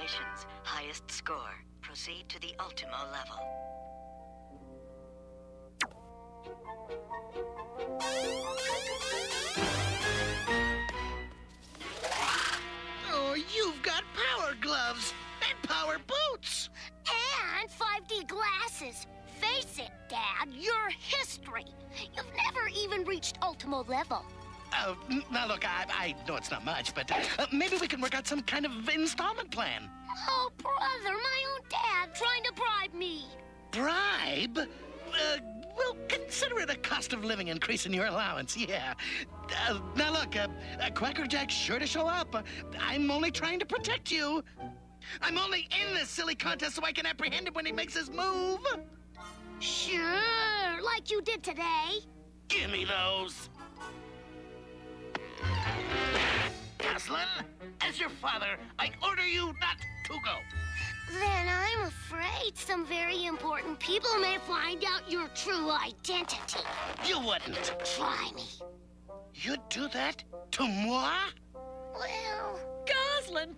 Congratulations. Highest score. Proceed to the Ultimo level. Oh, you've got power gloves and power boots. And 5D glasses. Face it, Dad, you're history. You've never even reached Ultimo level. Oh, now look, I know it's not much, but maybe we can work out some kind of installment plan. Oh, brother, my own dad trying to bribe me. Bribe? Well, consider it a cost of living increase in your allowance, yeah. Now look, Quacker Jack's sure to show up. I'm only trying to protect you. I'm only in this silly contest so I can apprehend him when he makes his move. Sure, like you did today. Give me those. Gosalyn, as your father, I order you not to go. Then I'm afraid some very important people may find out your true identity. You wouldn't. Try me. You'd do that to moi? Well... Gosalyn!